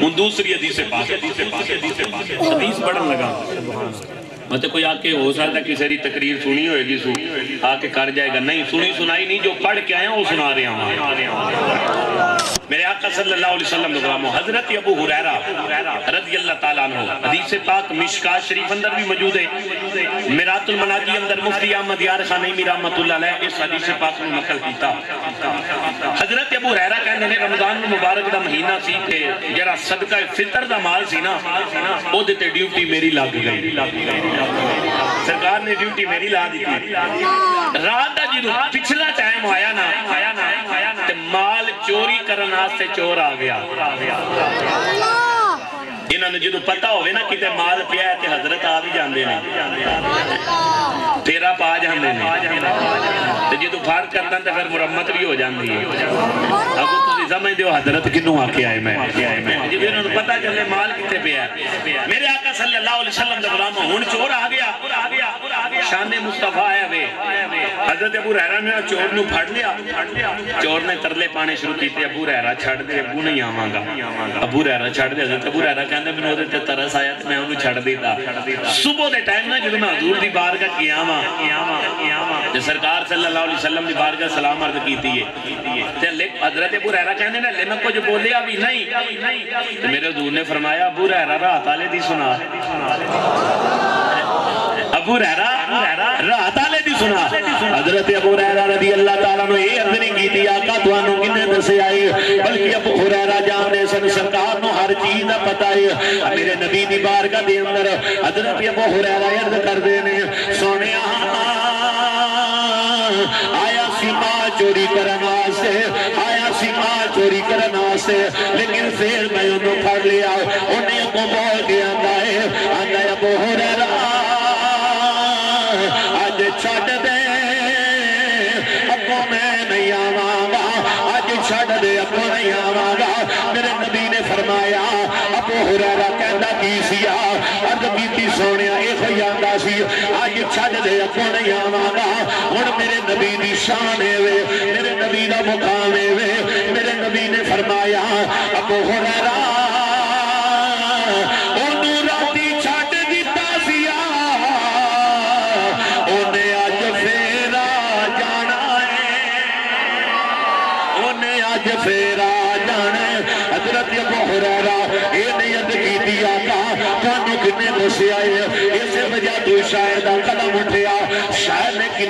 हूँ दूसरी हदीस से हदीस पढ़न लगा। मतलब कोई आके हो सकता है किसी की तकरीर सुनी होगी आके कर जाएगा, नहीं सुनी सुनाई नहीं, जो पढ़ के आया वो सुना रहा हूँ। मेरे आका सल्लल्लाहु अलैहि वसल्लम ने फरमाया हजरत अबू हुरैरा रज़ियल्लाहु ताला अन्हु, हदीस पाक मिशकात शरीफ अंदर भी मौजूद है, मिरातुल मनाजी अंदर मुफ्ती अहमद यार खानी रहमतुल्लाह अलैह इस हदीस पाक में नकल किया। हजरत अबू हुरैरा कहते हैं रमजान मुबारक का महीना सी ते जरा सदका फितर का माल सी ना ओदे ते ड्यूटी मेरी लग गई, सरकार ने ड्यूटी मेरी ला दी। रात का जो पिछला टाइम आया ना ते माल चोरी करने वास्ते चोर आ गया। इन्होंने जो पता होवे ना किते माल पिया ते हजरत आ भी जांदे ने, तेरा पा जांदे ने, ते जो फड़ करदा ते फिर मुरम्मत भी हो जांदी है। अगर तुसी समझदे हो हजरत किन्नू आके आए मैं जे इन्होंने पता चले माल किते पिया। मेरे आका सल्लल्लाहु अलैहि वसल्लम दा गुलाम हुन चोर आ गया, शान मुस्तफा आया वे। हजरत अबू हुरैरा ने चोर नु फड़ लिया, चोर ने तरले पाने शुरू कीते, अबू हुरैरा छड़ दे, अबू नहीं आवांगा, अबू हुरैरा छड़ दे। हजरत अबू हुरैरा तरस आया मैं उन्हें छड़ देता। सुबह के टाइम ना जो मैं हजूर की बारगाह गया वां, सरकार सल्लल्लाहु अलैहि वसल्लम की बारगाह सलाम अर्ज की है। हजरत अबू हुरैरा कहने लगे मैं कुछ बोलिया भी नहीं, मेरे हजूर ने फरमाया अबू हुरैरा रात आले दी सुना, अबू हुरैरा रात आले दी सुना। हजरत अबू हुरैरा रज़ियल्लाहु ताला ने ये अर्ज नहीं की आका तुहानू किने दसया है, बल्कि अबू हुरैरा जानदे सन सरकार नु हर चीज दा पता है। मेरे नबी दी बारगाह दे अंदर हजरत अबू हुरैरा अर्ज करदे ने सोनिया आया सी माल चोरी करन वास्ते, आया सी माल चोरी करन वास्ते, लेकिन फिर मैं उन्होंने फड़ लिया। उन्हें अगों बोल के आंदा है आंदा अबू हुरैरा छड़ दे, अगो मैं नहीं आवांगा, अज छड़ दे, अगो नहीं आवांगा। मेरे नबी ने फरमाया अबू हुरैरा कहता की सिया अर्ज की सोने यह आता सी अज छड़ दे, अगो नहीं आवांगा। हुण मेरे नबी की शान है वे, मेरे नबी का मुकाम है वे। मेरे नबी ने फरमाया अबू हुरैरा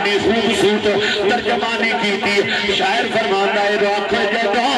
खूबसूरत तर्जमानी की शायर फरमाना है रख जदा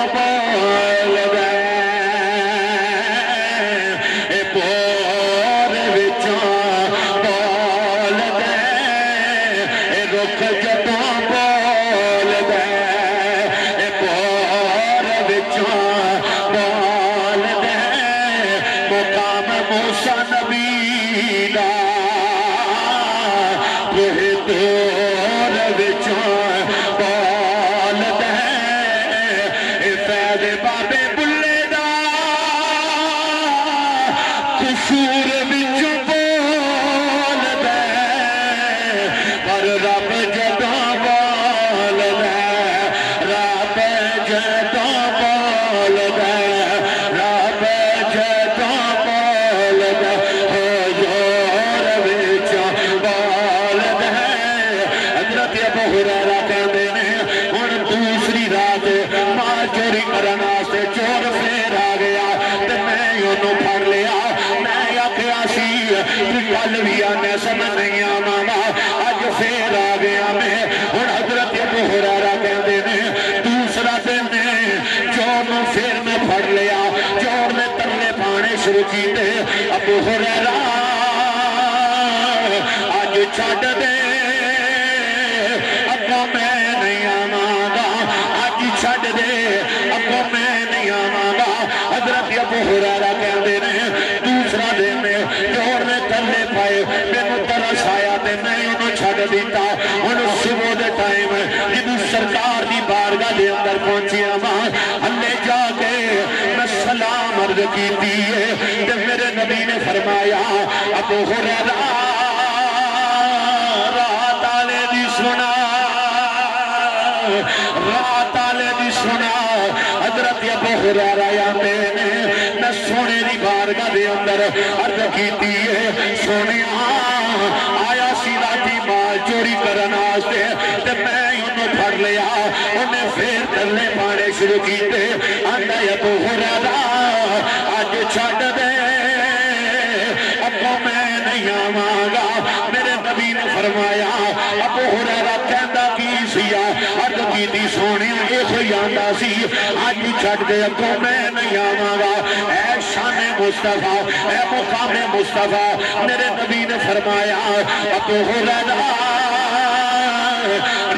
अबू हुरैरा अज छड़ दे, अगो मैं नहीं आवांगा, अज छड़ दे, अगो मैं नहीं आवांगा। हजरत अबू हुरैरा कहते हैं दूसरा दिन चोर ने थले पाए, मैनू तरस आया ते मैं उन्हें छड़ दिता। हुण सुबह के टाइम जिदू सरकार की बारगाह के अंदर पहुंचिया वां, हले जाके मैं सलाम अर्ज कीती है। नबी ने फरमाया अबू हुरैरा रात आले दी सुना, रात आले दी सुना। हजरत अबू हुरैरा आते हैं मैं इन्हां दे अंदर अर्ज कीती है सोने आया सी राती माल चोरी करन वास्ते ते मैं इहनूं फड़ लिया उहने फिर थल्ले पाणे शुरू कीते आंदा या तू हुरादा अज छड्ड दे अब्बा मैं नहीं आवांगा। मेरे नबी ने फरमाया अबू हुरैरा कहंदा की सिया अर्ज कीती सोने आंदा सी अज छड्ड दे अब्बा मैं नहीं आवांगा। शाने मुस्तफा ऐ मुकामे मुस्तफा मेरे नबी ने फरमाया अबू हुरैरा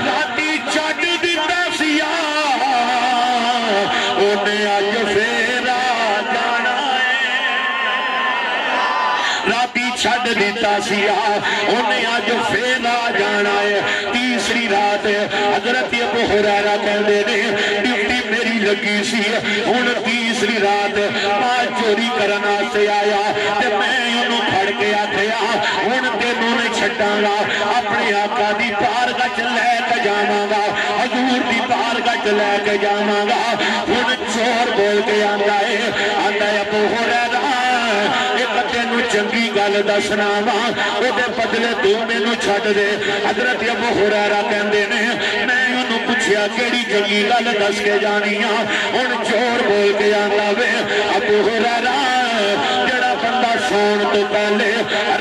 राती छड्ड दिता सिया ओने अज फेर जाना है राती छड्ड दिता सिया ओने अज फेर जाना है। तीसरी रात हजरत अबू हुरैरा कहंदे ने लगी सी हुण तीसरी रात माल चोरी करन वास्ते आया ते मैं उहनूं फड़ के आख्या हुण तैनूं नहीं छड्डांगा अपने आका दी बारगाह लै के जावांगा हजूर दी बारगाह लै के जावांगा। हुण चोर बोल के आंदा है अबू हुरैरा तेनू चंगी गल दसना वा ओदे बदले तू मैनू छड्ड दे। हजरत अबू हुरैरा कहंदे ने मैं उहनूं पुछया केड़ी चंगी गल दस के जानी आ हुण चोर बोल के आंदा वे अबू हुरैरा जेड़ा बंदा सोण तो पहले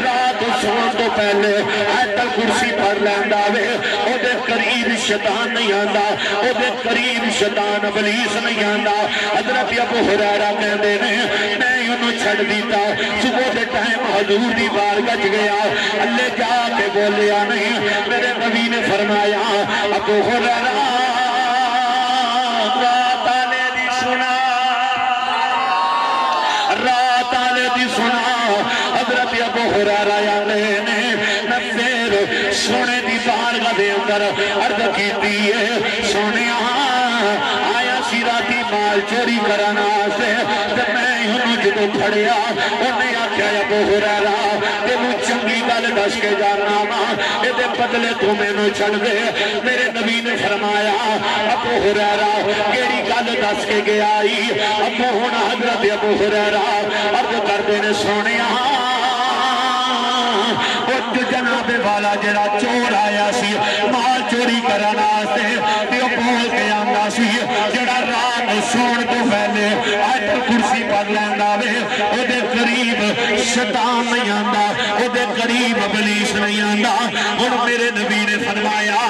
रात सोण तो पहले आयतुल कुर्सी पढ़ लैंदा वे ओदे करीब शैतान नहीं आंदा ओदे करीब शैतान इबलीस नहीं आंदा। हजरत अबू हुरैरा कहंदे ने मैं उहनूं छड्ड दिता सुबह के टाइम हजूर दी बारगाह च गया अल्ले जाके बोलिया नहीं। मेरे नबी ने फरमाया अबू हुरैरा रात आले दी सुना। हजरत अबू हुरैरा आले ने मैं फिर सोने दी बारगाह दे अंदर अर्ज कीती है सोने आया सी राती माल चोरी करन वास्ते ते मैं उहनूं जदों फड़िया उहने आख्या अबू हुरैरा तेनूं चंगी गल दस के जाना वा इहदे बदले तू मैनूं छड्ड दे। मेरे नबी ने फरमाया अबू हुरैरा केड़ी गल दस के गया आई अबू हुण हज़रत अबू हुरैरा अर्ज़ करदे ने सोहणिया जनाब वाला जरा चोर आया सी माल चोरी करन वास्ते ते ओह बोल के आंदा सी जड़ा रात सोण तो पहले आयतुल कुर्सी पढ़ लैंदा वे ओदे करीब शैतान नहीं आंदा ओदे करीब इबलीस नहीं आंदा। हुण मेरे नबी ने फरमाया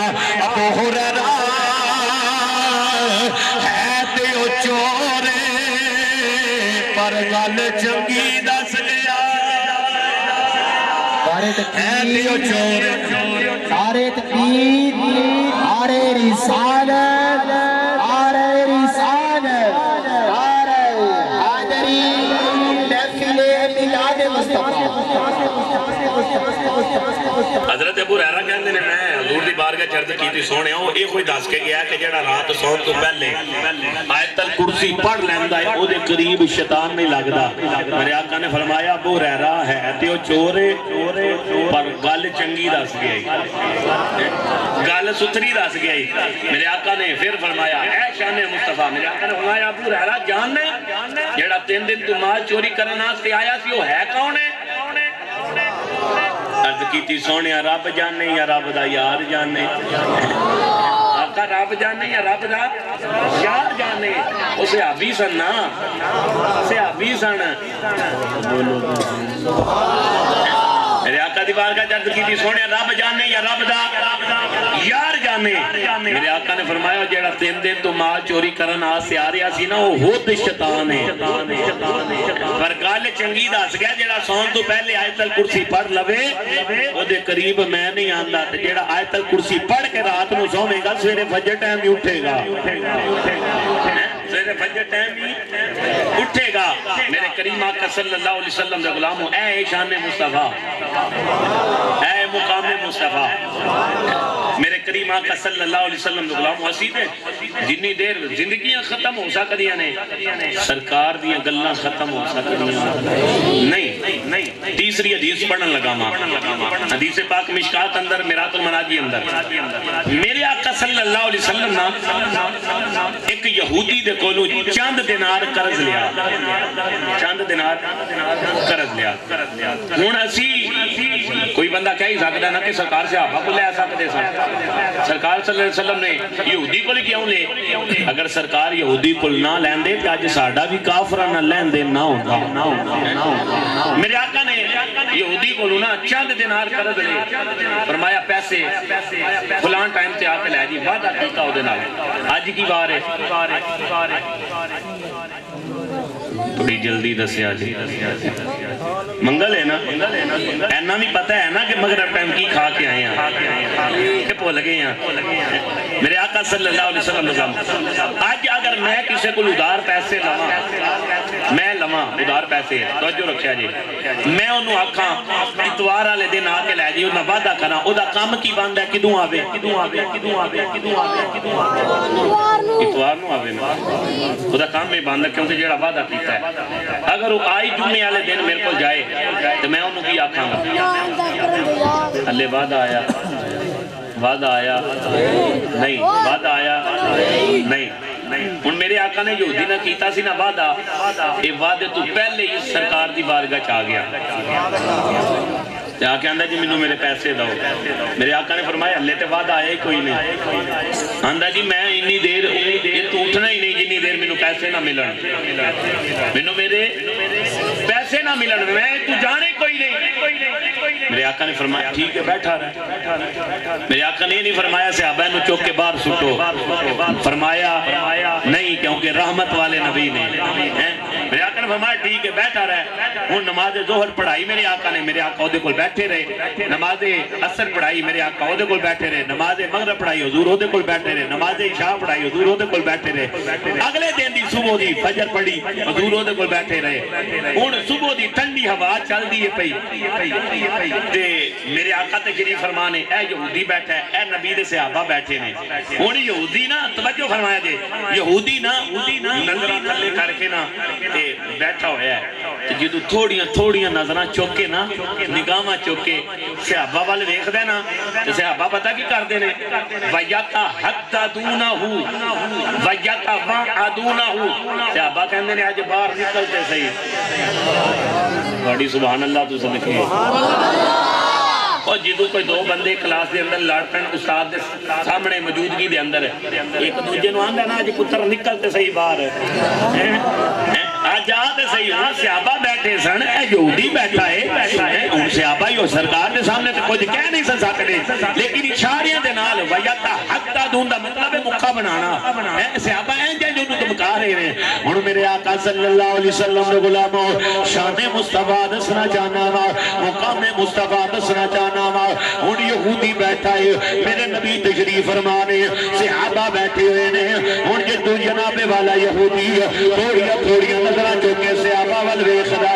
अबू हुरैरा है ते ओह चोर पर गल चंगी दस लिया सारे तकबीर सारे रिसालत सारे रिसालत सारे हाज़री महफ़िले मिलाद मुस्तफ़ा। हज़रत अबू हुरैरा कहंदे ने मैं हज़ूर दी बारगाह च अर्ज़ कीती सोहणिया इह कोई दस के गया कि जिहड़ा रात सौण तों पहले आयतुल कुर्सी पढ़ लैंदा है ओहदे करीब शैतान नहीं लगदा। मेरे आका ने फरमाया अबू हुरैरा है ते ओह चोर पर गल चंगी दस गया गल सुथरी दस गया। मेरे आका ने फिर फरमाया ऐ शाने मुस्तफ़ा। मेरे आका ने फरमाया अबू हुरैरा जान जिहड़ा तीन दिन तू माल चोरी करन वास्ते आया सी ओह है कौन है? अर्ज कीती सोहणिया रब जाने या रब दा यार जाने। आका रब जाने या रब दा यार जाने उस सहाबी सन ना सहाबी सन। मेरे आका दी बारगाह अर्ज कीती सोहणिया रब जाने या रब दा यार जाने। मेरे आका ने फरमाया जेड़ा तीन दिन तो माल चोरी करन वास्ते आ रहा सी ना ओह खुद शैतान है पर गल चंगी दस गया जेड़ा सौन तो पहले आयतुल कुर्सी पढ़ लवे ओदे करीब मैं नहीं आंदा ते जेड़ा आयतुल कुर्सी पढ़ के रात नूं सोवेगा सवेरे फजर टाइम ही उठेगा सवेरे फजर टाइम ही उठेगा। मेरे करीम आका सल्लल्लाहु अलैहि वसल्लम दे गुलामो ऐ शान मुस्तफा ऐ मुकाम मुस्तफा। मेरे करीम आका सल्लल्लाहु अलैहि वसल्लम दे गुलामो असीं ते जिन्नी देर जिंदगियां खत्म हो सकदियां ने सरकार दी गल्लां खत्म हो सकदियां नहीं। तीसरी हदीस पढ़न लगा हदीस पाक मिशकात अंदर मिरातुल मनाजी अंदर मेरे आका सल्लल्लाहु अलैहि वसल्लम ना एक यहूदी दे कोलों चंद दिनार कर्ज लिया चंद करज लिया हूँ असी कोई बंदा कह ही सकता ना कि सरकार सहाबा को लै सकते सन। सरकार सल्लम ने यहूदी को क्यों ले? अगर सरकार यहूदी को ना लेंदे तो अज साडा भी काफरा ना लेंदे ना होंदा मेरे आका ने यहूदी को ना चंद दिनार कर्ज ले फरमाया पैसे फलान टाइम से आके लै जी वादा किया अज की बार थोड़ी जल्दी दसिया जी मंगल है ना ऐना भी पता है ना कि मगर टाइम की खा के आए हैं भुल गए हैं मेरे आका सल्लल्लाहु अलैहि वसल्लम। आज अगर मैं किसी को उधार पैसे लवा मैं लवा उधार पैसे तवज्जो रखिया जी मैं उन्होंने आखा इतवार वाले दिन आके लै जी उन्हें वादा करा ओदा काम की बंद है किदू आवे इतवार नू आवे ओदा काम ही बंद है क्योंकि जेड़ा वादा कीता है अगर वो आई जुम्मे वाले दिन मेरे को जाए तो मैं उन्होंने की आखांगा अल्ले वादा आया वादा आया नहीं वादा आया नहीं हूँ मेरे आका ने यहूदी ने किया ना वादा ये वादे तो पहले ही सरकार की बारगाह आ गया आके आंदा जी मैनू मेरे पैसे दो। मेरे आका ने फरमाया हल्ले तो वादा आया ही कोई नहीं। आंदा जी मैं इन्नी देर तू उठना ही नहीं जिन्नी देर मैनू पैसे ना मिलन मैनू मेरे पैसे ना मिलन मैं तू जाने कोई नहीं। मेरे आका ने फरमाया ठीक है बैठा रहा। मेरे आका ने नहीं फरमाया सहाबा नू चुक के बाहर सुटो फरमाया नहीं क्योंकि रहमत वाले नबी ने मेरे आका ने फरमाया ठीक है बैठा रहा। हुण नमाज ज़ोहर पढ़ाई मेरे आका ने मेरे आका ओदे कोल बैठे रहे। नमाजे असर पढ़ाई मेरे आका ओदे कोल बैठे रहे। नमाजे मगरिब पढ़ाई हुजूर ओदे कोल बैठे रहे। नमाजे इशा पढ़ाई हुजूर ओदे कोल बैठे रहे। अगले दिन दी सुबह दी फजर पढ़ी हुजूर ओदे कोल बैठे रहे। हुण सुबह दी ठंडी हवा चलदी है पई ते मेरे आका तशरीफ फरमा ने ए यहूदी बैठा है ए नबी दे सहाबा बैठे ने। हुण यहूदी ना तवज्जो फरमाया जे यहूदी ना नजरां थल्ले करके ना ते बैठा होया है जिदू थोड़ियां थोड़ियां नजरां चुक के ना निगाहां चुक के सहाबा वाल वेखदा ना ते सहाबा पता की करदे ने वयता हत्तादूनहू वयता वादूनहू सहाबा कहंदे ने अज बाहर निकलते सही बड़ी सुभान अल्लाह तू समझे और जिदू कोई दो बंदे क्लास के अंदर लड़ पैन उस्ताद दे सामने मौजूदगी दे अंदर एक दूजे नू आंदा ना अज पुत्तर निकलते सही बाहर आज आते सही हां सहाबा बैठे सन ए यहूदी बैठा है हुन सहाबा ही सरकार दे सामने ते कुछ कह नहीं सकदे लेकिन इशारियां दे नाल वयता हत्ता दून दा मतलब है मुक्का बनाना है सहाबा इंज जो नू धमका रहे ने। हुन मेरे आका सल्लल्लाहु अलैहि वसल्लम दे गुलामो शान मुस्तफा दसना चाहना वा मुकाम मुस्तफा दसना चाहना हुण यहूदी बैठा है मेरे नबी तशरीफ फरमा ने सहाबा बैठे हुए ने हुण जिद्दू जनाबे वाला यहूदी थोड़ियां थोड़ियां नजरां चुक के सहाबा वल वेखदा है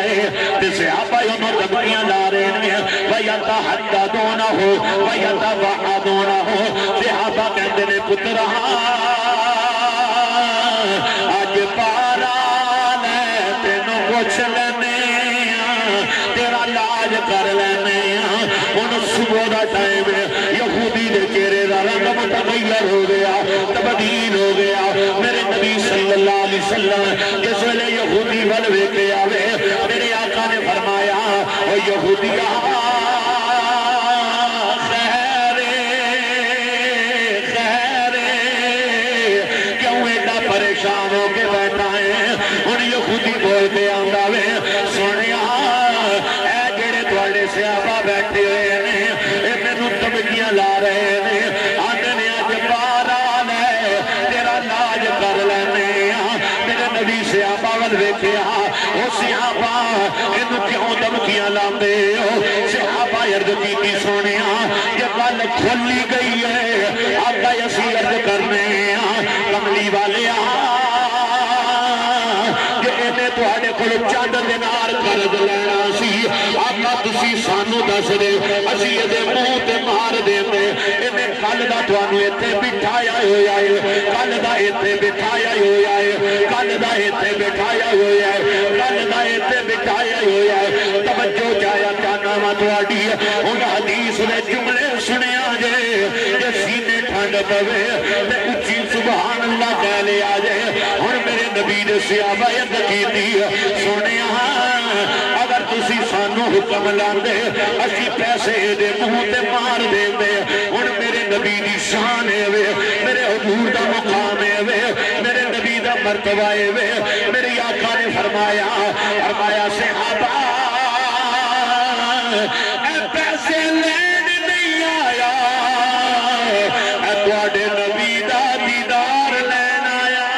ते सहाबा उहनूं धमकियां ला रहे ने भाई आता हत्ता दोना हो भाई आता वाहा दोना हो सहाबा कहंदे ने पुत्तरा अज पारा ले तैनूं पुछ लैने तेरा लाज कर लैने टाइम यहूदी दे चेहरे दा रंग मुतगय्यर हो गया तब्दील हो गया। मेरे नबी सल्लल्लाहु अलैहि वसल्लम जिस वेले यहूदी वल वेखे आवे मेरे आका ने फरमाया ओ यहूदिया खैरे खैरे क्यों एडा परेशान होके बैठा है। हुण यहूदी बोलते आंदा वे सुनिया ए जेड़े तुहाडे सहाबा बैठे होए ला रहे ने आने अज पारा ले तेरा लाज कर लेने मेरे नबी सहाबा वल वेखिया ओ सहाबा इनू क्यों धमकियां लांदे हो सहाबा अर्ज कीती सुनिया जे गल खोली गई है आका असी अर्ज करने कमली वाले जे इहने तुहाडे कोल चंद दिनार कर्ज लैणा सी आका तुसी सानू दस दे असी इहदे मूंह ते कल का तुहानू इत्थे बिठाया होया है कल का इत्थे बिठाया होया है कल का इत्थे बिठाया होया है कल का इत्थे बिठाया होया है तवज्जो चाया चाहना वा तुहाडी हुण हदीस दे जुमले सुनिया जे जे सीने ठंड पवे ते उच्ची सुभान अल्लाह कह लिया जे हुण मेरे नबी दे सहाबा इत्थे कीती सुनिया हुक्म लांदे असी पैसे दे मुंह ते मार देंदे। हुण मेरे नबी दी शान है वे, मेरे हुजूर दा मुकाम है वे, मेरे नबी दा मर्तबा है वे। मेरे आका ने फरमाया फरमाया सहाबा ऐ पैसे लैण नहीं आया, ऐ तुहाडे नबी दा दीदार लैण आया।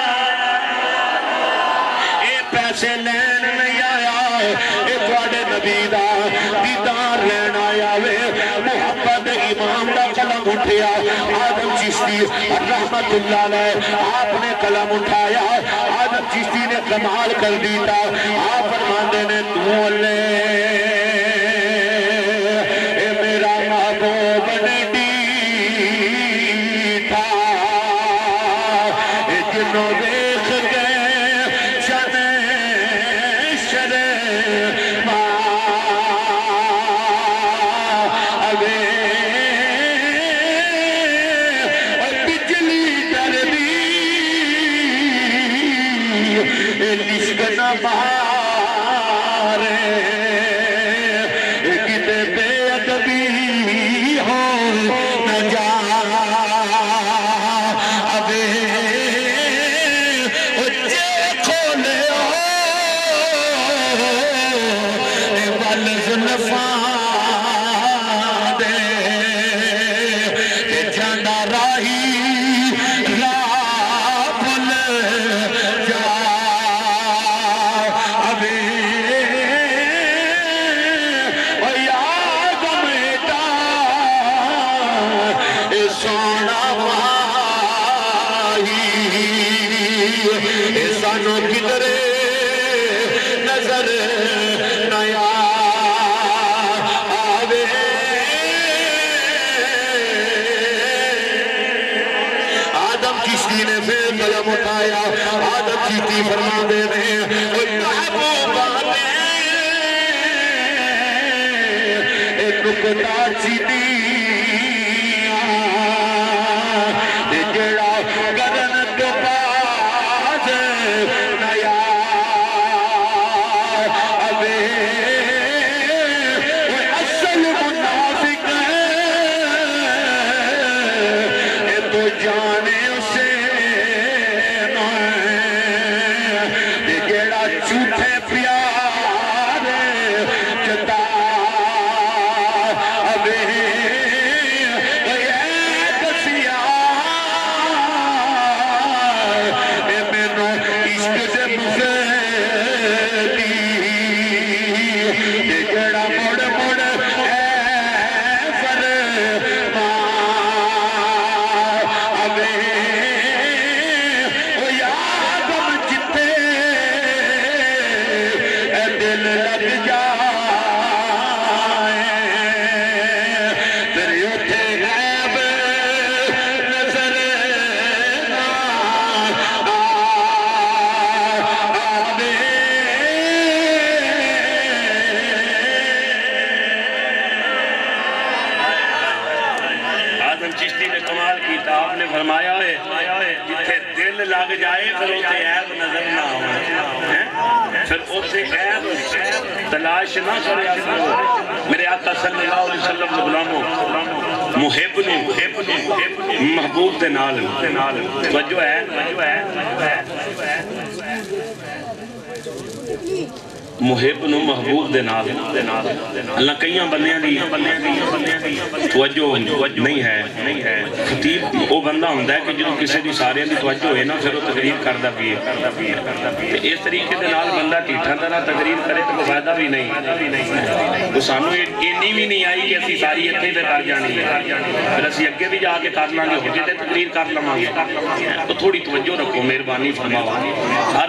ऐ पैसे लैण नहीं आया, ऐ तुहाडे नबी दा दीदार लैण आया वे। मुहब्बत इमाम दा कलम उठाया, आदम चिश्ती रहमतुल्लाह अलैह आपने कलम उठाया, आदम चिश्ती ने कमाल कर दिया। आप फरमाते ने तू अल्लाह कर लवांगे। थोड़ी तवज्जो रखो, मेहरबानी फरमाओ।